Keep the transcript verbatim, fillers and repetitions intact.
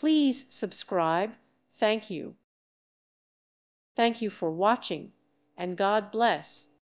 Please subscribe. Thank you. Thank you for watching, and God bless.